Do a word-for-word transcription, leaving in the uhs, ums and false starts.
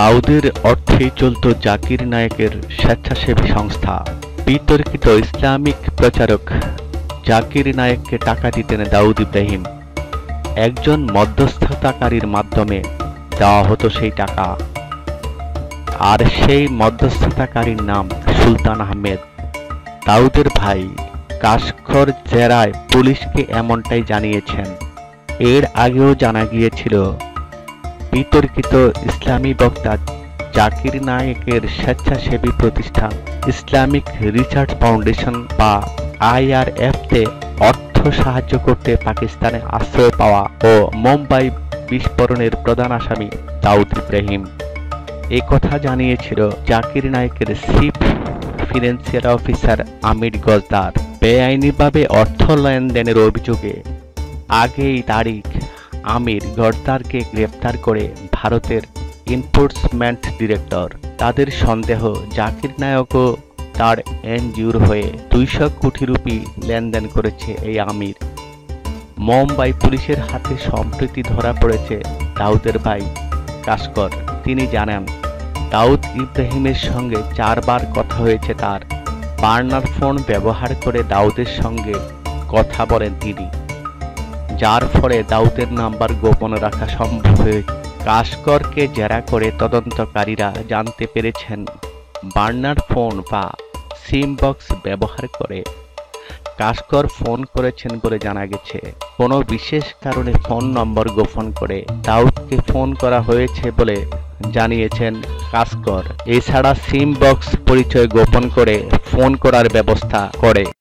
দাউদের অর্থে চলত জাকির নায়েকের স্বেচ্ছাসেবী সংস্থা। বিতর্কিত ইসলামিক প্রচারক জাকির নায়েককে টাকা দিতেন দাউদ ইব্রাহিম। একজন মধ্যস্থতাকারীর মাধ্যমে দেওয়া হতো সেই টাকা, আর সেই মধ্যস্থতাকারীর নাম সুলতান আহমেদ। দাউদের ভাই কাস্কর জেরায় পুলিশকে এমনটাই জানিয়েছেন। এর আগেও জানা গিয়েছিল বিতর্কিত ইসলামী বক্তা জাকির নায়েকের স্বেচ্ছাসেবী প্রতিষ্ঠান ইসলামিক রিসার্চ ফাউন্ডেশন বা আইআরএফতে অর্থ সাহায্য করতে পাকিস্তানে আশ্রয় পাওয়া ও মুম্বাই বিস্ফোরণের প্রধান আসামি দাউদ ইব্রাহিম। এ কথা জানিয়েছিল জাকির নায়েকের চিফ ফিনান্সিয়াল অফিসার আমির গজদার। বেআইনিভাবে অর্থ লেনদেনের অভিযোগে আগেই তারিখ আমির গজদারকে গ্রেপ্তার করে ভারতের এনফোর্সমেন্ট ডিরেক্টর। তাদের সন্দেহ জাকির নায়েকও তার এনজিওর হয়ে দুইশো কোটি রুপি লেনদেন করেছে এই আমির। মুম্বাই পুলিশের হাতে সম্প্রতি ধরা পড়েছে দাউদের ভাই কাস্কর। তিনি জানান, দাউদ ইব্রাহিমের সঙ্গে চারবার কথা হয়েছে তার। বার্নার ফোন ব্যবহার করে দাউদের সঙ্গে কথা বলেন তিনি, যার ফলে দাউদের নাম্বার গোপন রাখা সম্ভব হয়েছে। কাস্করকে জেরা করে তদন্তকারীরা জানতে পেরেছেন, বার্নার ফোন বা সিম বক্স ব্যবহার করে কাস্কর ফোন করেছেন বলে জানা গেছে। কোনো বিশেষ কারণে ফোন নম্বর গোপন করে দাউদকে ফোন করা হয়েছে বলে জানিয়েছেন কাস্কর। এছাড়া সিম বক্স পরিচয় গোপন করে ফোন করার ব্যবস্থা করে।